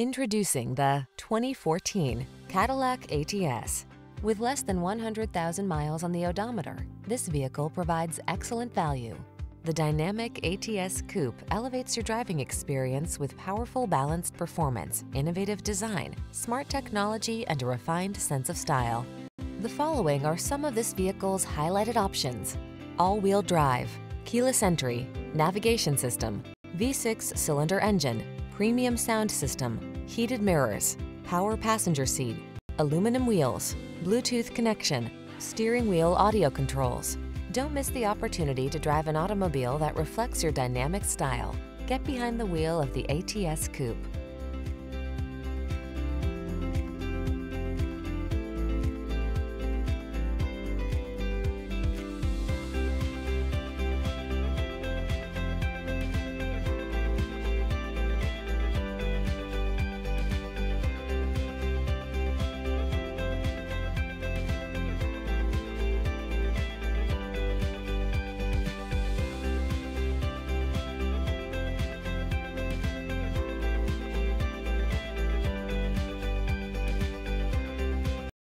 Introducing the 2014 Cadillac ATS. With less than 100,000 miles on the odometer, this vehicle provides excellent value. The dynamic ATS Coupe elevates your driving experience with powerful, balanced performance, innovative design, smart technology, and a refined sense of style. The following are some of this vehicle's highlighted options: all-wheel drive, keyless entry, navigation system, V6 cylinder engine, premium sound system, heated mirrors, power passenger seat, aluminum wheels, Bluetooth connection, steering wheel audio controls. Don't miss the opportunity to drive an automobile that reflects your dynamic style. Get behind the wheel of the ATS Coupe.